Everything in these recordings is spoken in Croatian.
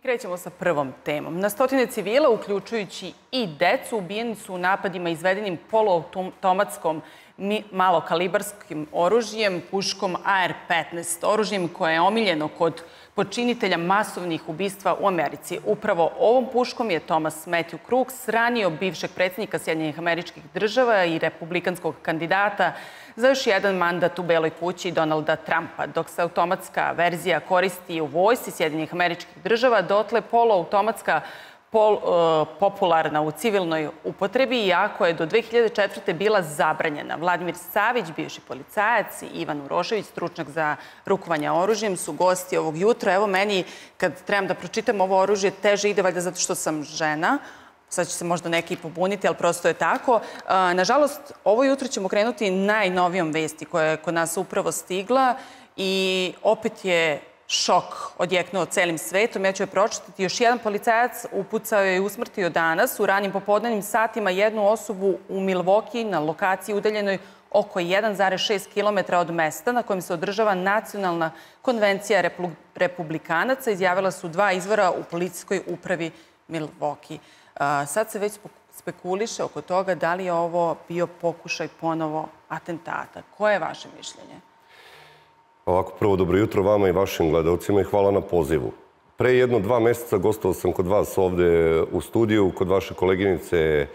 I krećemo sa prvom temom. Na stotine civila, uključujući i decu, ubijeni su u napadima izvedenim poluautomatskom malokalibarskim oružjem, puškom AR-15, oružjem koje je omiljeno kod počinitelja masovnih ubistva u Americi. Upravo ovom puškom je Thomas Matthew Crookes ranio bivšeg predsjednika SAD-a i republikanskog kandidata za još jedan mandat u Beloj kući Donalda Trumpa. Dok se automatska verzija koristi u vojsci SAD-a, dotle poluautomatska popularna u civilnoj upotrebi, iako je do 2004. bila zabranjena. Vladimir Savić, bivši policajac, i Ivan Urošević, stručnjak za rukovanje oružjem, su gosti ovog jutra. Evo, meni, kad trebam da pročitam ovo oružje, teže ide, valjda zato što sam žena. Sad će se možda neki pobuniti, ali prosto je tako. Nažalost, ovo jutro ćemo krenuti najnovijom vesti koja je kod nas upravo stigla i opet je šok odjeknuo celim svetom. Ja ću je pročitati. Još jedan policajac upucao je i usmrtio danas u ranim popodnevnim satima jednu osobu u Milwaukee na lokaciji udaljenoj oko 1,6 km od mesta na kojem se održava nacionalna konvencija republikanaca, izjavila su dva izvora u policijskoj upravi Milwaukee. Sad se već spekuliše oko toga da li je ovo bio pokušaj ponovo atentata. Koje je vaše mišljenje? Ovako, prvo, dobro jutro vama i vašim gledalcima i hvala na pozivu. Pre jedno-dva meseca gostao sam kod vas ovde u studiju, kod vaše koleginice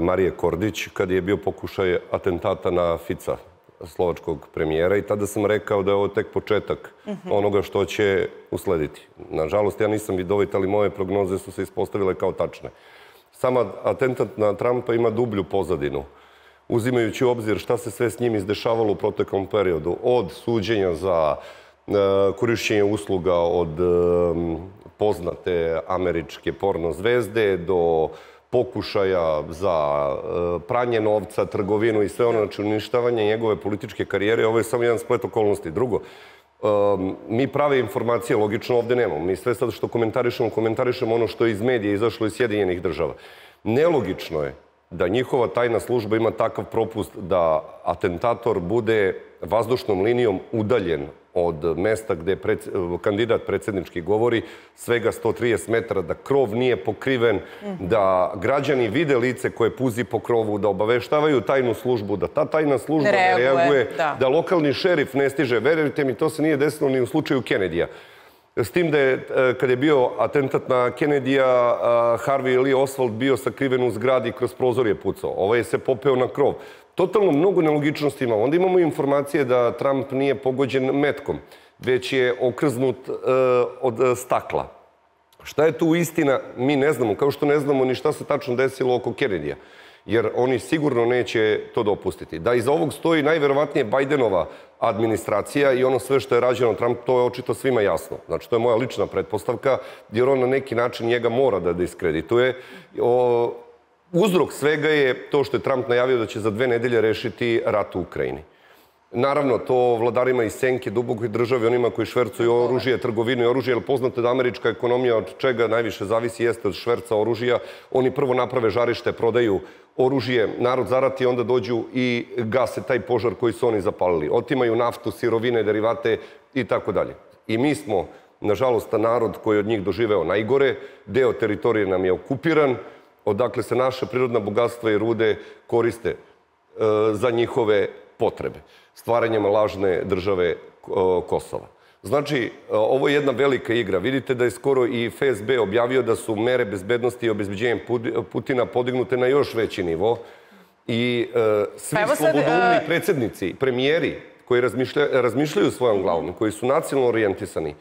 Marije Kordić, kad je bio pokušaj atentata na Fica, slovačkog premijera, i tada sam rekao da je ovo tek početak onoga što će uslediti. Nažalost, ja nisam vidovit, ali moje prognoze su se ispostavile kao tačne. Sama atentat na Trumpa ima dublju pozadinu, uzimajući u obzir šta se sve s njim izdešavalo u proteklom periodu, od suđenja za korišćenje usluga od poznate američke porno zvezde do pokušaja za pranje novca, trgovinu i sve ono, znači uništavanje njegove političke karijere. Ovo je samo jedan splet okolnosti. Drugo, mi prave informacije logično ovde nemamo. Mi sve sad što komentarišemo ono što je iz medija izašlo iz Sjedinjenih država. Nelogično je da njihova tajna služba ima takav propust da atentator bude vazdušnom linijom udaljen od mesta gde kandidat predsjednički govori, svega 130 metara, da krov nije pokriven, da građani vide lice koje puzi po krovu, da obaveštavaju tajnu službu, da ta tajna služba ne reaguje, da lokalni šerif ne stiže. Verujte mi, to se nije desilo ni u slučaju Kennedyja. S tim da je, kada je bio atentat na Kennedyja, Harvey Lee Oswald bio sakriven u zgradi, kroz prozor je pucao. Ovaj se popeo na krov. Totalno mnogo nelogičnosti imamo. Onda imamo informacije da Trump nije pogođen metkom, već je okrznut od stakla. Šta je tu istina, mi ne znamo, kao što ne znamo ni šta se tačno desilo oko Kennedyja, jer oni sigurno neće to dopustiti. Da iza ovog stoji najverovatnije Bidenova administracija i ono sve što je rađeno Trump, to je očito svima jasno. Znači, to je moja lična pretpostavka, jer on na neki način njega mora da diskredituje. Uzrok svega je to što je Trump najavio da će za 2 nedelje rešiti rat u Ukrajini. Naravno, to vladarima iz senke, dubokoj državi, onima koji švercuju oružje, trgovinu i oružje, jer poznato je da američka ekonomija od čega najviše zavisi jeste od šverca oružja. Oni prvo naprave žarište, prodaju oružje, narod zarati, onda dođu i gase taj požar koji su oni zapalili. Otimaju naftu, sirovine, derivate i tako dalje. I mi smo, nažalost, narod koji je od njih doživeo najgore, deo teritorije nam je okupiran, odakle se naše prirodna bogatstva i rude koriste za njihove potrebe, stvaranjem lažne države Kosova. Znači, ovo je jedna velika igra. Vidite da je skoro i FSB objavio da su mere bezbednosti i obezbeđenja Putina podignute na još veći nivo i svi slobodoumni predsjednici, premijeri koji razmišljaju svojom glavom, koji su nacionalno orijentisani,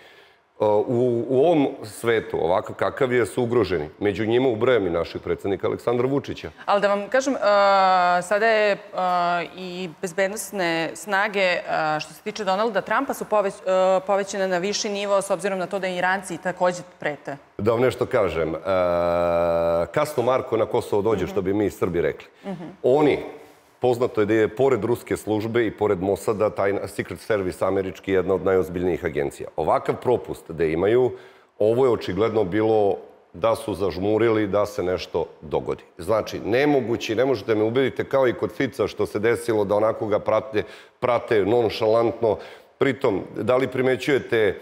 u ovom svetu, ovako kakav je, su ugroženi. Među njima ubrajam i našeg predsjednika Aleksandra Vučića. Ali da vam kažem, sada je i bezbednosne snage, što se tiče Donalda Trumpa, su povećene na viši nivo, s obzirom na to da Iranci također prete. Da vam nešto kažem. Kasno Marko na Kosovo dođe, što bi mi Srbi rekli. Oni, poznato je da je pored ruske službe i pored Mosada, Secret Service američki je jedna od najozbiljnijih agencija. Ovakav propust da imaju, ovo je očigledno bilo da su zažmurili da se nešto dogodi. Znači, nemogući, ne možete me ubediti, kao i kod Fica što se desilo, da onako ga prate nonšalantno. Pritom, da li primećujete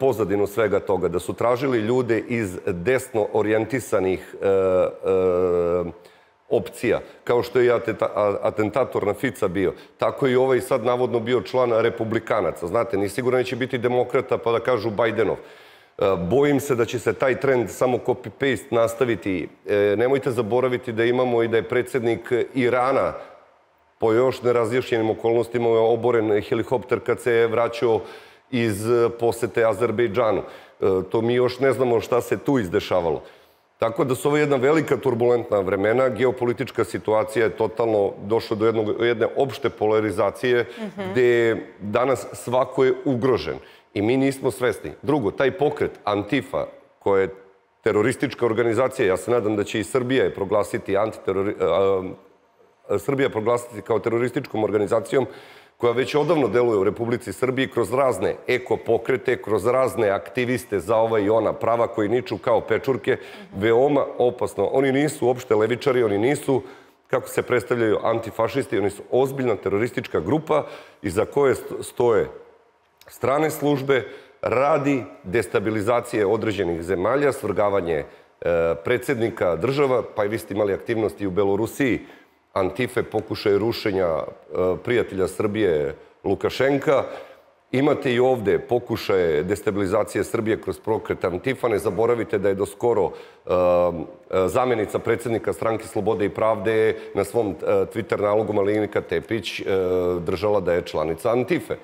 pozadinu svega toga, da su tražili ljude iz desno orijentisanih opcija, kao što je atentator na Fica bio, tako i ovaj sad navodno bio član republikanaca. Znate, ni sigurno neće biti demokrata pa da kažu Bajdenov. Bojim se da će se taj trend samo copy-paste nastaviti. Nemojte zaboraviti da imamo i da je predsjednik Irana po još nerazjašnjenim okolnostima oboren helikopter kad se je vraćao iz posete Azerbejdžanu. To mi još ne znamo šta se tu izdešavalo. Tako da su ovo jedna velika turbulentna vremena. Geopolitička situacija je totalno došla do jedne opšte polarizacije gdje danas svako je ugrožen. I mi nismo svesni. Drugo, taj pokret Antifa, koja je teroristička organizacija, ja se nadam da će i Srbija proglasiti kao terorističkom organizacijom, koja već odavno deluje u Republici Srbiji kroz razne ekopokrete, kroz razne aktiviste za ova i ona prava koji niču kao pečurke, veoma opasno. Oni nisu uopšte levičari, oni nisu, kako se predstavljaju, antifašisti, oni su ozbiljna teroristička grupa iza koje stoje strane službe radi destabilizacije određenih zemalja, svrgavanje predsjednika država, pa i vi ste imali aktivnosti u Belorusiji, Antife, pokušaj rušenja prijatelja Srbije Lukašenka. Imate i ovdje pokušaje destabilizacije Srbije kroz pokret Antifa. Ne zaboravite da je do skoro zamjenica predsjednika Stranke Slobode i Pravde na svom Twitter nalogu Marinika Tepić držala da je članica Antife.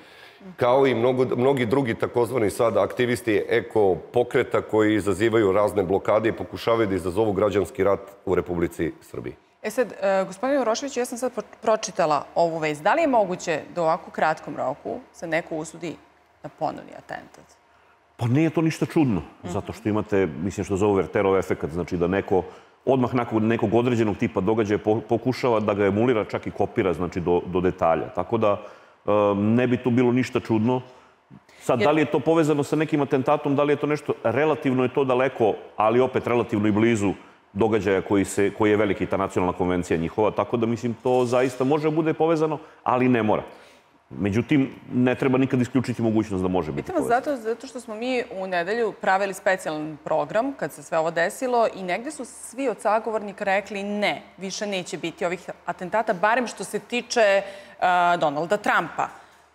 Kao i mnogi drugi takozvani sad aktivisti ekopokreta koji izazivaju razne blokade i pokušavaju da izazovu građanski rat u Republici Srbiji. E sad, gospodine Uroševiću, ja sam sad pročitala ovu vez. Da li je moguće da u ovako kratkom roku se neko usudi na ponovni atentat? Pa nije to ništa čudno, zato što imate, mislim što zove Verterov efekat, znači da neko odmah nakon nekog određenog tipa događaja pokušava da ga emulira, čak i kopira, znači do detalja. Tako da ne bi tu bilo ništa čudno. Sad, da li je to povezano sa nekim atentatom, da li je to nešto, relativno je to daleko, ali opet relativno i blizu događaja koji je veliki, ta nacionalna konvencija njihova, tako da mislim to zaista može bude povezano, ali ne mora. Međutim, ne treba nikad isključiti mogućnost da može biti povezano. Pitam vas zato što smo mi u nedelju pravili specijalan program kad se sve ovo desilo i negdje su svi od sagovornika rekli ne, više neće biti ovih atentata, barem što se tiče Donalda Trumpa.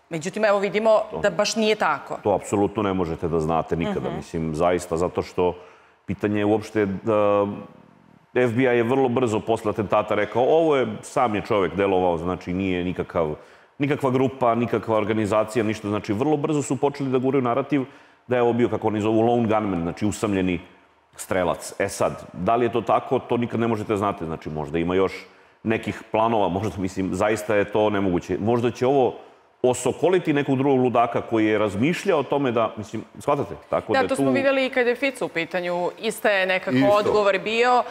Međutim, evo vidimo da baš nije tako. To apsolutno ne možete da znate nikada, mislim, zaista, zato što pitanje je uopšte da FBI je vrlo brzo posle atentata rekao ovo je, sam je čovjek delovao, znači nije nikakva grupa, nikakva organizacija, ništa. Znači vrlo brzo su počeli da guraju narativ da je ovo bio, kako oni zovu, lone gunman, znači usamljeni strelac. E sad, da li je to tako, to nikad ne možete znati. Znači možda ima još nekih planova, možda, mislim, zaista je to nemoguće. Možda će ovo osokoliti nekog drugog ludaka koji je razmišljao o tome da, mislim, shvatate? Da, to smo vidjeli i kada je Fica u pitanju. Ista je nekako odgovor bio,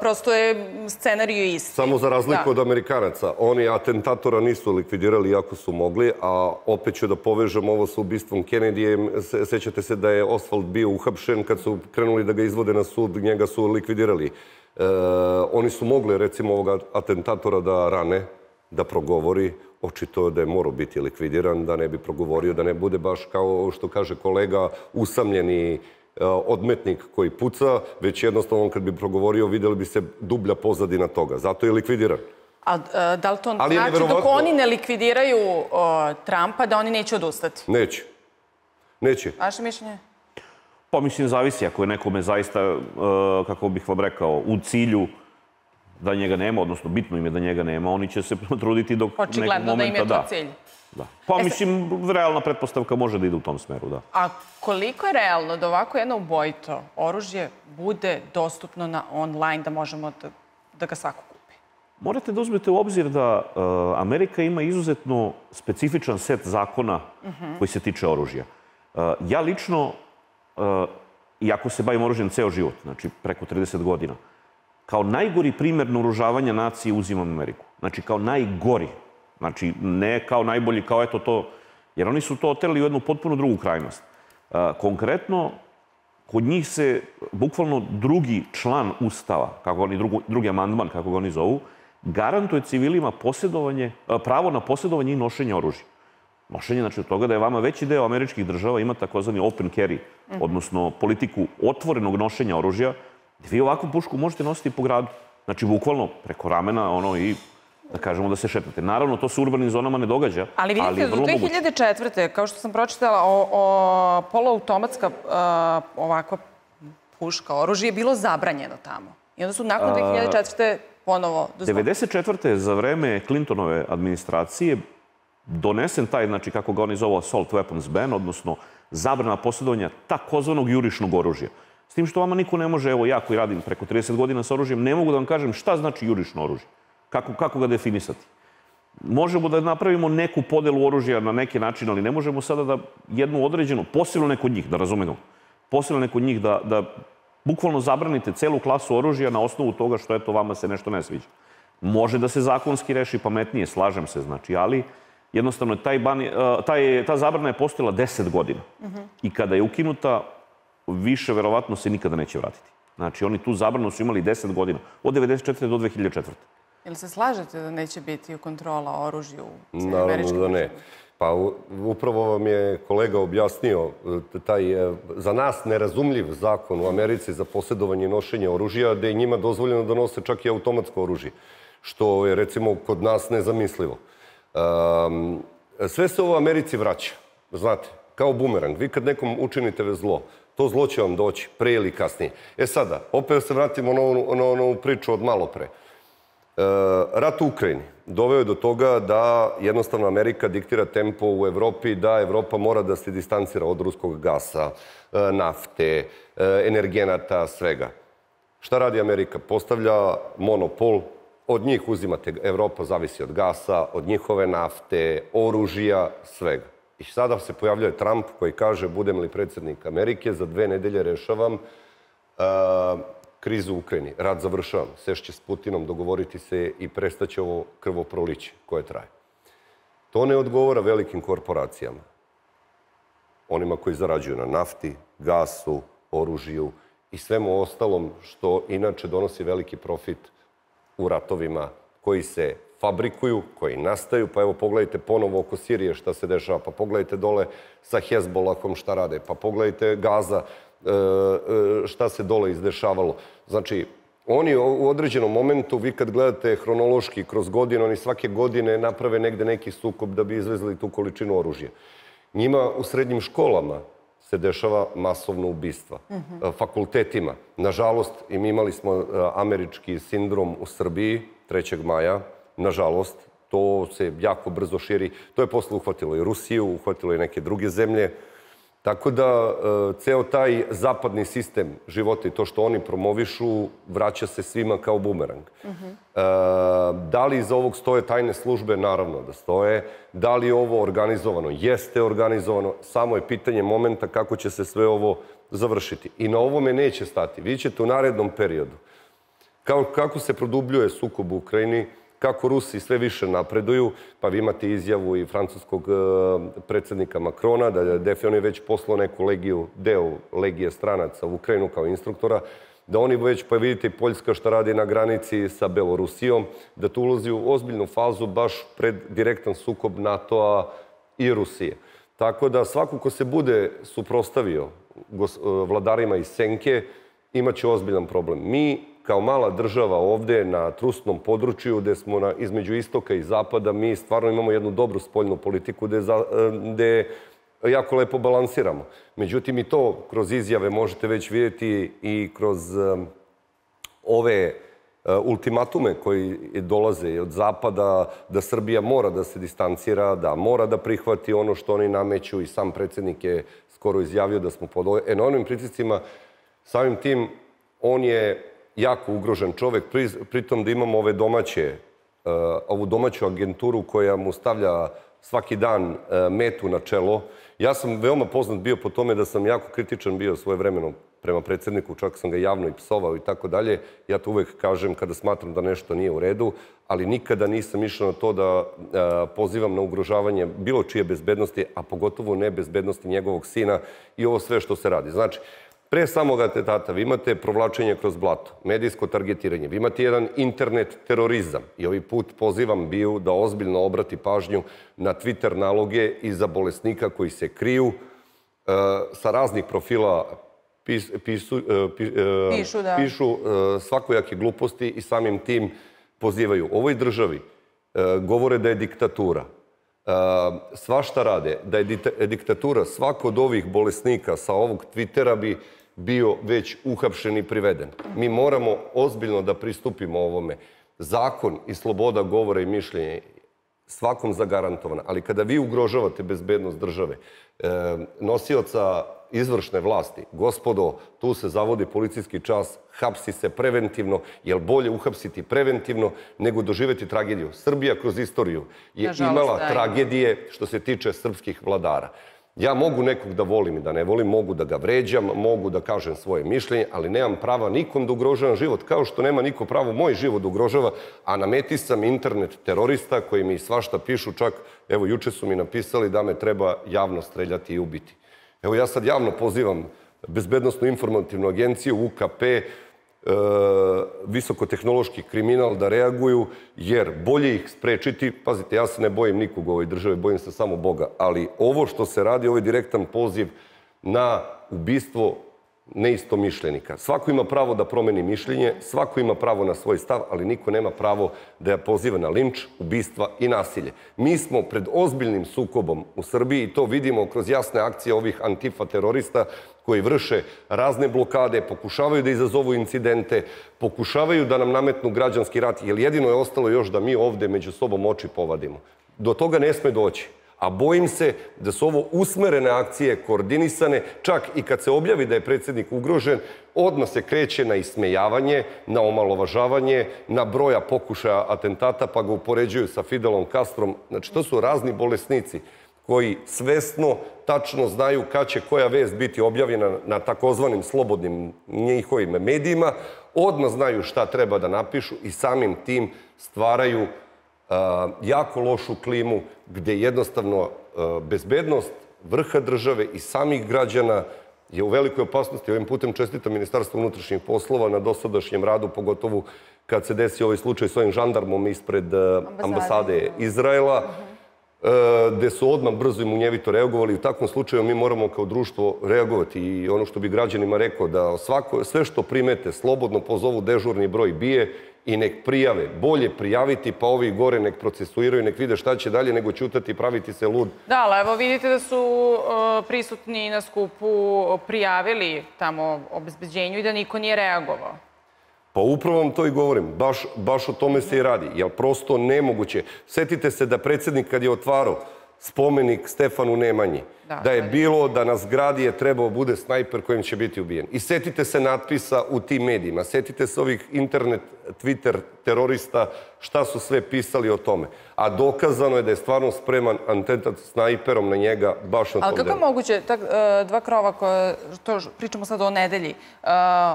prosto je scenariju isti. Samo za razliku od Amerikanaca. Oni atentatora nisu likvidirali jako su mogli, a opet ću da povežem ovo sa ubistvom Kennedyjem. Sećate se da je Oswald bio uhapšen kad su krenuli da ga izvode na sud, njega su likvidirali. Oni su mogli, recimo, ovog atentatora da rane, da progovori. Očito da je morao biti likvidiran, da ne bi progovorio, da ne bude baš kao što kaže kolega usamljeni odmetnik koji puca, već jednostavno kad bi progovorio vidjeli bi se dublja pozadina toga. Zato je likvidiran. A da li to znači dok oni ne likvidiraju Trumpa da oni neće odustati? Neće. Neće. Vaše mišljenje? Pa mislim zavisi ako je nekome zaista, kako bih vam rekao, u cilju da njega nema, odnosno bitno im je da njega nema, oni će se truditi do nekog momenta. Očigledno da im je to cilj. Pa mislim, realna pretpostavka može da ide u tom smeru, da. A koliko je realno da ovako jedno ubojito oružje bude dostupno na online, da možemo da ga svako kupi? Morate da uzmete u obzir da Amerika ima izuzetno specifičan set zakona koji se tiče oružja. Ja lično, iako se bavim oružjem ceo život, znači preko 30 godina, kao najgori primjer naoružavanja nacije uzimam Ameriku. Znači, kao najgori. Znači, ne kao najbolji, kao eto to. Jer oni su to oterali u jednu potpuno drugu krajnost. Konkretno, kod njih se bukvalno drugi član Ustava, drugi amandman, kako ga oni zovu, garantuje civilima pravo na posjedovanje i nošenje oružja. nošenje, znači od toga da je vama veći deo američkih država ima takozvani open carry, odnosno politiku otvorenog nošenja oružja, gdje vi ovakvu pušku možete nositi po gradu. Znači, bukvalno preko ramena, ono i... da kažemo da se šetate. Naravno, to se u urbanim zonama ne događa, ali je vrlo moguće. Ali vidite, do 2004. kao što sam pročitala, poloautomatska ovakva puška, oružje je bilo zabranjeno tamo. I onda su nakon 2004. ponovo dozvoljeno. 1994. za vreme Clintonove administracije donesen taj, znači kako ga oni zovu assault weapons ban, odnosno zabrana posjedovanja takozvanog jurišnog oružja. S tim što vama niko ne može, evo ja koji radim preko 30 godina sa oružjem, ne mogu da vam kažem šta znači jurišno oružje. Kako ga definisati? Možemo da napravimo neku podelu oružja na neki način, ali ne možemo sada da jednu određenu, posebno neko od njih, da razumemo, posebno neko od njih da bukvalno zabranite celu klasu oružja na osnovu toga što eto vama se nešto ne sviđa. Može da se zakonski reši pametnije, slažem se, znači, ali jednostavno ta zabrana je postojala 10 godina. I kada je ukinuta, više verovatno se nikada neće vratiti. Znači, oni tu zabranu su imali 10 godina, od 1994. do 2004. Ili se slažete da neće biti kontrola oružja u američkim državama? Naravno da ne. Pa upravo vam je kolega objasnio taj za nas nerazumljiv zakon u Americi za posjedovanje i nošenje oružja, da je njima dozvoljeno da nose čak i automatsko oružje, što je recimo kod nas nezamislivo. Sve se ovo Americi vraća, znate, kao bumerang. Vi kad nekom učinite zlo, to zlo će vam doći pre ili kasnije. E sada, opet se vratimo na onu priču od malo pre. Rat u Ukrajini doveo je do toga da jednostavno Amerika diktira tempo u Evropi, da Evropa mora da se distancira od ruskog gasa, nafte, energenata, svega. Šta radi Amerika? Postavlja monopol, od njih uzimate, Evropa zavisi od gasa, od njihove nafte, oružja, svega. I sada se pojavljuje Trump koji kaže budem li predsjednik Amerike, za 2 nedelje rešavam krizu u Ukrajini. Rat završavam. Sešće s Putinom, dogovoriti se i prestaće ovo krvoproliće koje traje. To ne odgovara velikim korporacijama. Onima koji zarađuju na nafti, gasu, oružju i svemu ostalom što inače donosi veliki profit u ratovima koji se fabrikuju, koji nastaju. Pa evo pogledajte ponovo oko Sirije šta se dešava. Pa pogledajte dole sa Hezbolahom šta rade. Pa pogledajte Gaza šta se dole izdešavalo. Znači, oni u određenom momentu, vi kad gledate hronološki kroz godine, oni svake godine naprave negde neki sukob da bi izvezli tu količinu oružja. Njima u srednjim školama se dešava masovno ubistva. Fakultetima. Nažalost, imali smo američki sindrom u Srbiji 3. maja. Nažalost, to se jako brzo širi. To je posle uhvatilo i Rusiju, uhvatilo i neke druge zemlje. Tako da, ceo taj zapadni sistem života i to što oni promovišu vraća se svima kao bumerang. Da li iza ovog stoje tajne službe? Naravno da stoje. Da li je ovo organizovano? Jeste organizovano. Samo je pitanje momenta kako će se sve ovo završiti. I na ovome neće stati. Vi ćete u narednom periodu. Kako se produbljuje sukob u Ukrajini, kako Rusi sve više napreduju, pa vi imate izjavu i francuskog predsjednika Makrona, da on je već poslao neku legiju, deo legije stranaca u Ukrajinu kao instruktora, da oni već, pa vidite i Poljska šta radi na granici sa Belorusijom, da tu ulazi u ozbiljnu fazu baš pred direktan sukob NATO-a i Rusije. Tako da svako ko se bude suprostavio vladarima iz senke, imaće ozbiljan problem. Mi kao mala država ovdje na trusnom području gdje smo između istoka i zapada, mi stvarno imamo jednu dobru spoljnu politiku gdje jako lepo balansiramo. Međutim, i to kroz izjave možete već vidjeti i kroz ove ultimatume koji dolaze od zapada, da Srbija mora da se distancira, da mora da prihvati ono što oni nameću i sam predsjednik je skoro izjavio da smo pod enormnim pritiscima. Samim tim, on je jako ugrožen čovek, pritom da imamo ovu domaću agenturu koja mu stavlja svaki dan metu na čelo. Ja sam veoma poznat bio po tome da sam jako kritičan bio svoje vremeno prema predsjedniku, čak sam ga javno i psovao i tako dalje. Ja to uvek kažem kada smatram da nešto nije u redu, ali nikada nisam išao na to da pozivam na ugrožavanje bilo čije bezbednosti, a pogotovo ne bezbednosti njegovog sina i ovo sve što se radi. Znači, Pre samog atentata vi imate provlačenje kroz blato, medijsko targetiranje, vi imate jedan internet terorizam. I ovaj put pozivam BIA da ozbiljno obrati pažnju na Twitter naloge i za bolesnika koji se kriju sa raznih profila pišu svakojake gluposti i samim tim pozivaju. U ovoj državi govore da je diktatura. Svašta rade, da je diktatura. Svako od ovih bolesnika sa ovog Twittera bi bio već uhapšen i priveden. Mi moramo ozbiljno da pristupimo ovome. Zakon i sloboda govora i mišljenja svakom zagarantovana. Ali kada vi ugrožavate bezbednost države, nosioca izvršne vlasti, gospodo, tu se zavodi policijski čas, hapsi se preventivno, jer bolje uhapsiti preventivno nego doživeti tragediju. Srbija kroz istoriju je imala tragedije što se tiče srpskih vladara. Ja mogu nekog da volim i da ne volim, mogu da ga vređam, mogu da kažem svoje mišljenje, ali nemam prava nikom da ugrožavam život, kao što nema niko pravo moj život da ugrožava, a na meti sam internet terorista koji mi svašta pišu, čak, evo, juče su mi napisali da me treba javno streljati i ubiti. Evo, ja sad javno pozivam Bezbednosnu informativnu agenciju, UKP, visokotehnološki kriminal da reaguju, jer bolje ih sprečiti. Pazite, ja se ne bojim nikog u ovoj državi, bojim se samo Boga, ali ovo što se radi, ovo je direktan poziv na ubistvo neistomišljenika. Svako ima pravo da promeni mišljenje, svako ima pravo na svoj stav, ali niko nema pravo da je poziva na linč, ubistva i nasilje. Mi smo pred ozbiljnim sukobom u Srbiji i to vidimo kroz jasne akcije ovih antifa terorista koji vrše razne blokade, pokušavaju da izazovu incidente, pokušavaju da nam nametnu građanski rat, jer jedino je ostalo još da mi ovde među sobom oči povadimo. Do toga ne sme doći. A bojim se da su ovo usmerene akcije, koordinisane, čak i kad se objavi da je predsjednik ugrožen, odmah se kreće na ismejavanje, na omalovažavanje, na broja pokušaja atentata, pa ga upoređuju sa Fidelom Kastrom. Znači, to su razni bolesnici koji svesno, tačno znaju kad će koja vest biti objavljena na takozvanim slobodnim njihovim medijima, odmah znaju šta treba da napišu i samim tim stvaraju jako lošu klimu gdje jednostavno bezbednost vrha države i samih građana je u velikoj opasnosti. Ovim putem čestitam Ministarstvo unutrašnjih poslova na dosadašnjem radu, pogotovo kad se desi ovaj slučaj s ovim žandarmom ispred ambasade Izraela, gdje su odmah brzo i munjevito reagovali. U takvom slučaju mi moramo kao društvo reagovati i ono što bi građanima rekao, da sve što primete slobodno pozovu dežurni broj BIA i nek prijave. Bolje prijaviti, pa ovi gore nek procesuiraju, nek vide šta će dalje, nego ćutati i praviti se lud. Da, ali evo vidite da su prisutni na skupu prijavili tamo obezbeđenju i da niko nije reagovao. Pa upravo vam to i govorim. Baš o tome se i radi. Jer prosto nemoguće. Setite se da predsjednik kad je otvarao spomenik Stefanu Nemanji, da je bilo da na zgradi je trebao bude snajper kojim će biti ubijen. I setite se natpisa u tim medijima, setite se ovih internet, Twitter, terorista, šta su sve pisali o tome. A dokazano je da je stvarno spreman atentat snajperom na njega baš na tom delu. Ali kako je moguće, dva krova koja, pričamo sad o nedelji,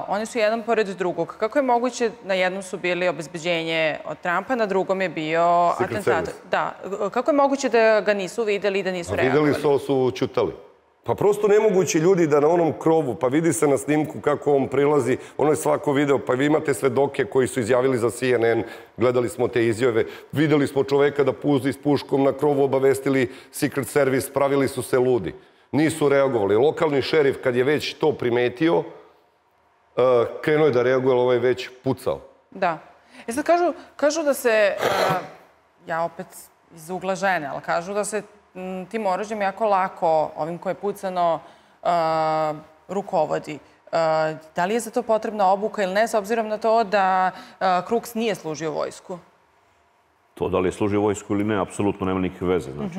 oni su jedan pored drugog. Kako je moguće, na jednom su bili obezbeđenje od Trumpa, na drugom je bio atentat. Da, kako je moguće da ga nisu videli i da nisu reagovali? Videli su čutali. Pa prosto nemogući ljudi da na onom krovu, pa vidi se na snimku kako on prilazi, ono je svako video, pa vi imate svedoke koji su izjavili za CNN, gledali smo te izjave, videli smo čoveka da puzi s puškom na krovu, obavestili Secret Service, pravili su se ludi. Nisu reagovali. Lokalni šerif, kad je već to primetio, krenuo je da reaguje, ali ovaj je već pucao. Da. E sad kažu da se, ja opet iz ugla žene, ali kažu da se tim oružjem jako lako, ovim koje je pucano, rukovodi. Da li je za to potrebna obuka ili ne, s obzirom na to da Crookes nije služio vojsku? To da li je služio vojsku ili ne, apsolutno nema nikakve veze. Znači,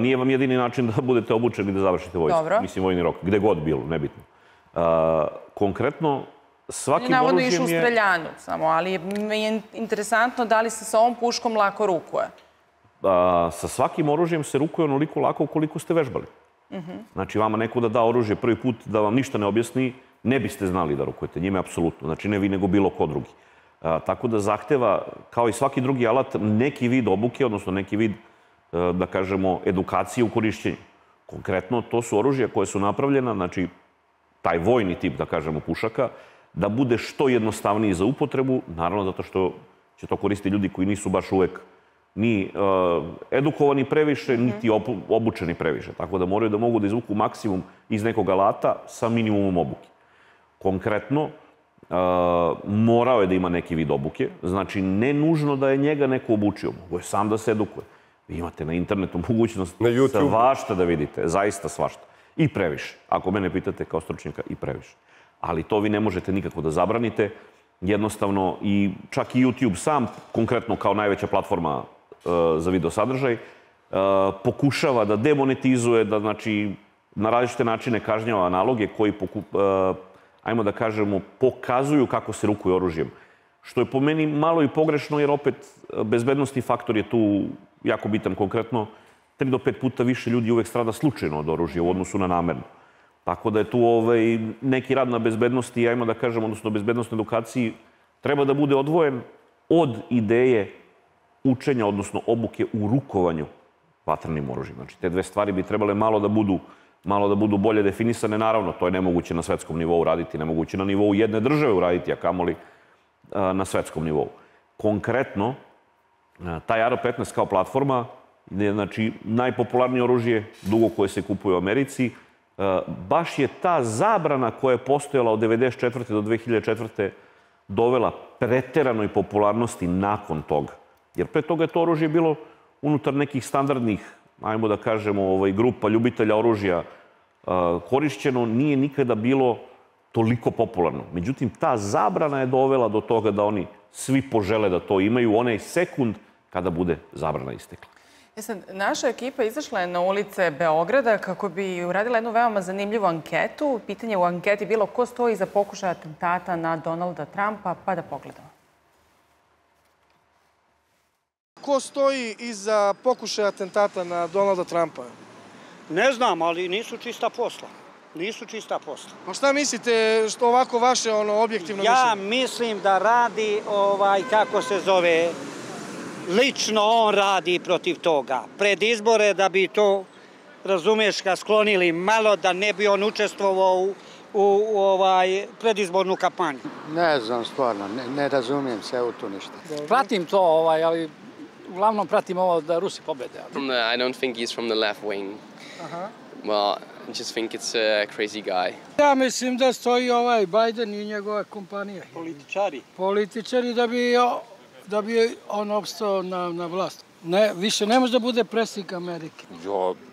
nije vam jedini način da budete obučeni i da završite vojsku. Mislim, vojni rok, gde god bilo, nebitno. Konkretno, svakim oružjem je... Navodno išu u streljanu samo, ali mi je interesantno da li se sa ovom puškom lako rukuje. Sa svakim oružjem se rukuje onoliko lako ukoliko ste vežbali. Znači, vama neko da da oružje prvi put, da vam ništa ne objasni, ne biste znali da rukujete. Njime, apsolutno. Znači, ne vi, nego bilo ko drugi. Tako da zahteva, kao i svaki drugi alat, neki vid obuke, odnosno neki vid, da kažemo, edukacije u korišćenju. Konkretno, to su oružja koje su napravljena, znači, taj vojni tip, da kažemo, pušaka, da bude što jednostavniji za upotrebu, naravno zato što će to koristiti ljudi koji nisu baš uvek ni edukovani previše, niti obučeni previše. Tako da moraju da mogu da izvuku maksimum iz nekog alata sa minimumom obuke. Konkretno, morao je da ima neki vid obuke. Znači, ne nužno da je njega neko obučio. Mogu je sam da se edukuje. Vi imate na internetu mogućnost svašta da vidite. Zaista svašta. I previše. Ako mene pitate kao stručnjaka, i previše. Ali to vi ne možete nikako da zabranite. Jednostavno, čak i YouTube sam, konkretno kao najveća platforma za video sadržaj, pokušava da demonetizuje, da na različite načine kažnjava analoge koji, ajmo da kažemo, pokazuju kako se rukuje oružjem. Što je po meni malo i pogrešno, jer opet bezbednostni faktor je tu jako bitan. Konkretno, 3 do 5 puta više ljudi uvek strada slučajno od oružja u odnosu na namerno. Tako da je tu neki rad na bezbednosti, ajmo da kažemo, odnosno bezbednostnoj edukaciji, treba da bude odvojen od ideje učenja, odnosno obuke u rukovanju vatrenim oružjem. Znači, te dve stvari bi trebale malo da budu bolje definisane. Naravno, to je nemoguće na svetskom nivou raditi, nemoguće na nivou jedne države uraditi, a kamoli na svetskom nivou. Konkretno, taj AR-15 kao platforma, znači, najpopularnije oružje, dugo koje se kupuje u Americi, baš je ta zabrana koja je postojala od 1994. do 2004. dovela preteranoj popularnosti nakon toga. Jer pre toga je to oružje bilo unutar nekih standardnih, ajmo da kažemo, grupa ljubitelja oružja korišćeno, nije nikada bilo toliko popularno. Međutim, ta zabrana je dovela do toga da oni svi požele da to imaju onaj sekund kada bude zabrana istekla. Naša ekipa izašla je na ulice Beograda kako bi uradila jednu veoma zanimljivu anketu. Pitanje u anketi je bilo ko stoji iza pokušaja atentata na Donalda Trumpa, pa da pogledamo. Ko stoji iza pokušaja atentata na Donalda Trumpa? Ne znam, ali nisu čista posla. A šta mislite, što ovako vaše objektivno mišljenje? Ja mislim da radi, kako se zove, lično on radi protiv toga. Pred izbore da bi to, razumeš, ga sklonili malo, da ne bi on učestvovao u predizbornu kampanju. Ne znam stvarno, ne razumijem se u to ništa. Pratim to, ali uglavnom pratim ovo da Rusi pobede. I don't think he's from the left wing. Well, I just think it's a crazy guy. Ja mislim da stoji ovaj Biden i njegova kompanija. Političari. Političari da bi on opstao na vlast. Više ne može da bude predsjednik Amerike.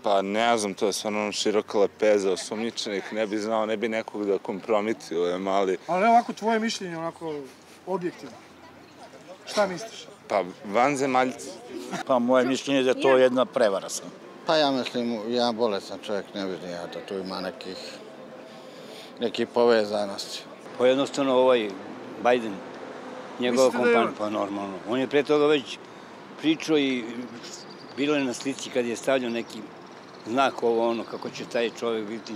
Pa ne znam, to je stvarno široka lepeza osumnjičenih, ne bi znao, ne bi nekog da kompromitujem, ali... Ali ovako tvoje mišljenje, onako objektivno. Šta misliš? Pa vanzemaljci. Pa moje mišljenje je da to je jedna prevara sam. Pa ja mislim, ja bolestan čovjek, ne vidim ja da tu ima nekih povezanosti. Pa jednostavno Biden... Njegova kompanija, pa normalno. On je pre toga već pričao i bilo je na slici kad je stavljao neki znak kako će taj čovjek biti.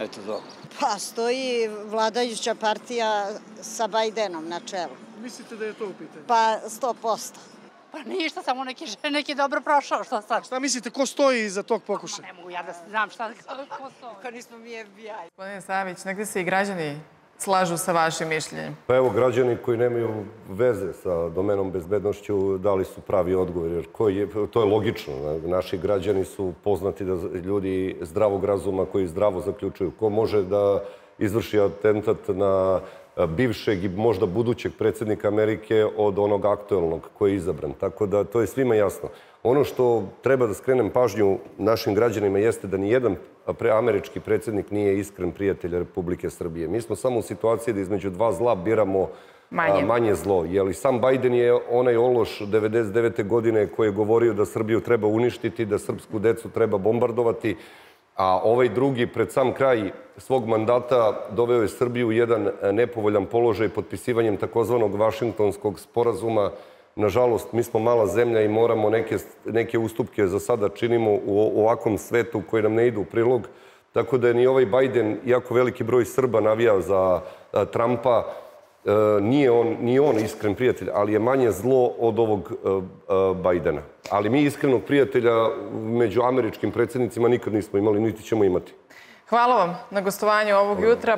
Eto to. Pa stoji vladajuća partija sa Bajdenom na čelu. Mislite da je to u pitanju? Pa 100%. Pa ništa, samo neki dobro prošao. Šta mislite, ko stoji iza tog pokušaja? Ne mogu ja da znam ko stoji. Ko nismo mi FBI. Gospodine Savić, negdje se i građani slažu sa vašim mišljenjem? Pa evo, građani koji nemaju veze sa domenom bezbednošću dali su pravi odgovor, jer to je logično. Naši građani su poznati da ljudi zdravog razuma koji zdravo zaključuju. Ko može da izvrši atentat na bivšeg i možda budućeg predsjednika Amerike od onog aktuelnog koji je izabran. Tako da to je svima jasno. Ono što treba da skrenem pažnju našim građanima jeste da nijedan američki predsjednik nije iskren prijatelj Republike Srbije. Mi smo samo u situaciji da između dva zla biramo manje zlo. Sam Biden je onaj ološ 99. godine koji je govorio da Srbiju treba uništiti, da srpsku decu treba bombardovati, a ovaj drugi pred sam kraj svog mandata doveo je Srbiju u jedan nepovoljan položaj potpisivanjem takozvanog Vašingtonskog sporazuma. Nažalost, mi smo mala zemlja i moramo neke ustupke za sada činimo u ovakvom svetu koji nam ne idu u prilog. Tako da je ni ovaj Biden, iako veliki broj Srba navija za Trumpa, nije on iskren prijatelj, ali je manje zlo od ovog Bajdena. Ali mi iskrenog prijatelja među američkim predsjednicima nikad nismo imali, niti ćemo imati. Hvala vam na gostovanju ovog jutra.